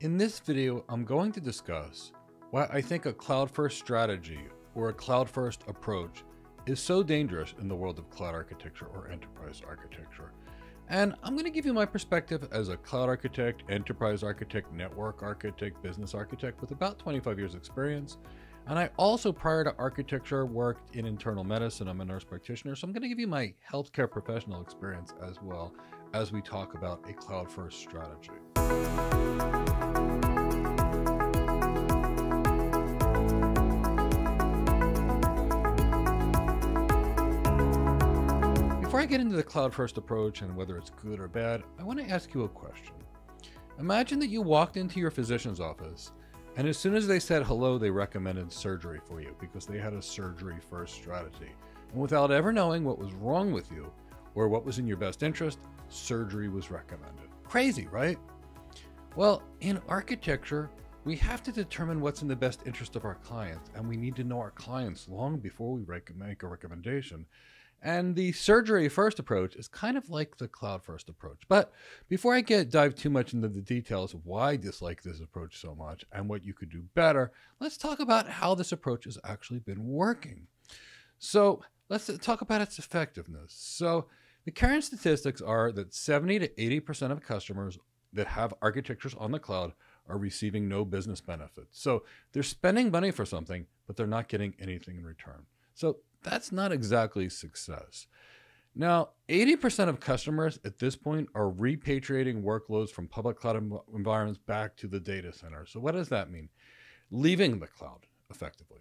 In this video, I'm going to discuss why I think a cloud-first strategy or a cloud-first approach is so dangerous in the world of cloud architecture or enterprise architecture. And I'm going to give you my perspective as a cloud architect, enterprise architect, network architect, business architect with about 25 years experience. And I also, prior to architecture, worked in internal medicine. I'm a nurse practitioner, so I'm going to give you my healthcare professional experience as well as we talk about a cloud-first strategy. Before I get into the cloud-first approach and whether it's good or bad, I want to ask you a question. Imagine that you walked into your physician's office, and as soon as they said hello, they recommended surgery for you because they had a surgery-first strategy. And without ever knowing what was wrong with you or what was in your best interest, surgery was recommended. Crazy, right? Well, in architecture, we have to determine what's in the best interest of our clients, and we need to know our clients long before we make a recommendation. And the surgery-first approach is kind of like the cloud-first approach. But before I dive too much into the details of why I dislike this approach so much and what you could do better, let's talk about how this approach has actually been working. So let's talk about its effectiveness. So the current statistics are that 70 to 80% of customers that have architectures on the cloud are receiving no business benefits. So they're spending money for something, but they're not getting anything in return. So that's not exactly success. Now, 80% of customers at this point are repatriating workloads from public cloud environments back to the data center. So what does that mean? Leaving the cloud effectively.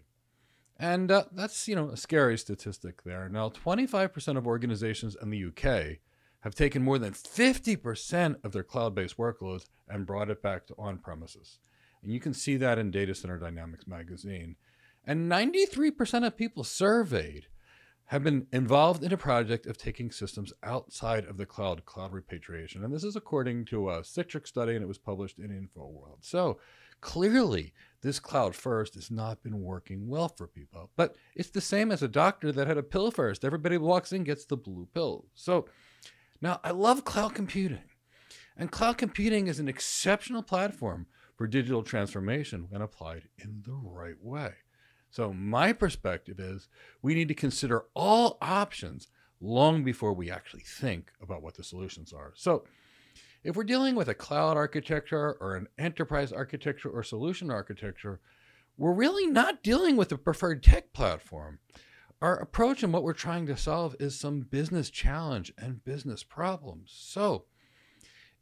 And that's, a scary statistic there. Now, 25% of organizations in the UK have taken more than 50% of their cloud-based workloads and brought it back to on-premises. And you can see that in Data Center Dynamics magazine. And 93% of people surveyed have been involved in a project of taking systems outside of the cloud repatriation. And this is according to a Citrix study, and it was published in InfoWorld. So clearly this cloud first has not been working well for people, but it's the same as a doctor that had a pill first. Everybody walks in, gets the blue pill. So now I love cloud computing, and cloud computing is an exceptional platform for digital transformation when applied in the right way. So my perspective is we need to consider all options long before we actually think about what the solutions are. So if we're dealing with a cloud architecture or an enterprise architecture or solution architecture, we're really not dealing with a preferred tech platform. Our approach and what we're trying to solve is some business challenge and business problems. So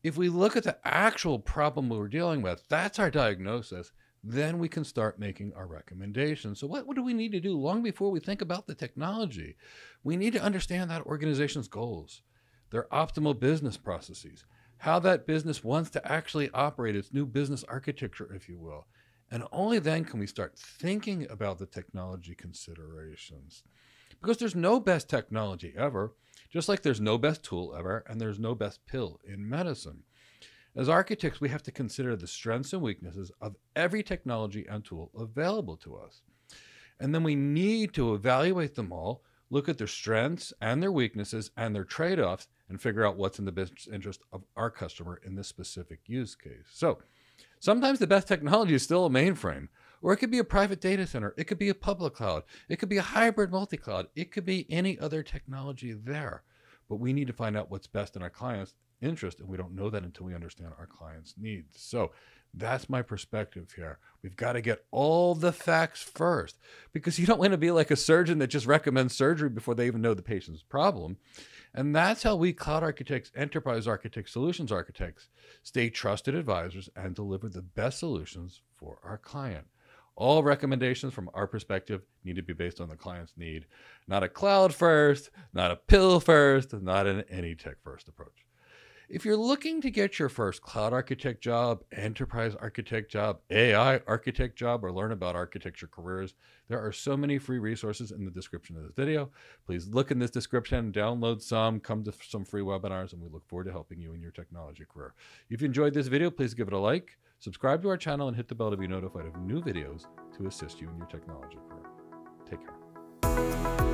if we look at the actual problem we're dealing with, that's our diagnosis. Then we can start making our recommendations. So what do we need to do long before we think about the technology? We need to understand that organization's goals, their optimal business processes, how that business wants to actually operate its new business architecture, if you will. And only then can we start thinking about the technology considerations. Because there's no best technology ever, just like there's no best tool ever, and there's no best pill in medicine. As architects, we have to consider the strengths and weaknesses of every technology and tool available to us. And then we need to evaluate them all, look at their strengths and their weaknesses and their trade-offs, and figure out what's in the best interest of our customer in this specific use case. So sometimes the best technology is still a mainframe, or it could be a private data center. It could be a public cloud. It could be a hybrid multi-cloud. It could be any other technology there, but we need to find out what's best in our clients' interest, and we don't know that until we understand our clients' needs. So that's my perspective here. We've got to get all the facts first, because you don't want to be like a surgeon that just recommends surgery before they even know the patient's problem. And that's how we cloud architects, enterprise architects, solutions architects stay trusted advisors and deliver the best solutions for our client. All recommendations from our perspective need to be based on the client's need, not a cloud first, not a pill first, not an any tech first approach. If you're looking to get your first cloud architect job, enterprise architect job, AI architect job, or learn about architecture careers, there are so many free resources in the description of this video. Please look in this description, download some, come to some free webinars, and we look forward to helping you in your technology career. If you enjoyed this video, please give it a like, subscribe to our channel, and hit the bell to be notified of new videos to assist you in your technology career. Take care.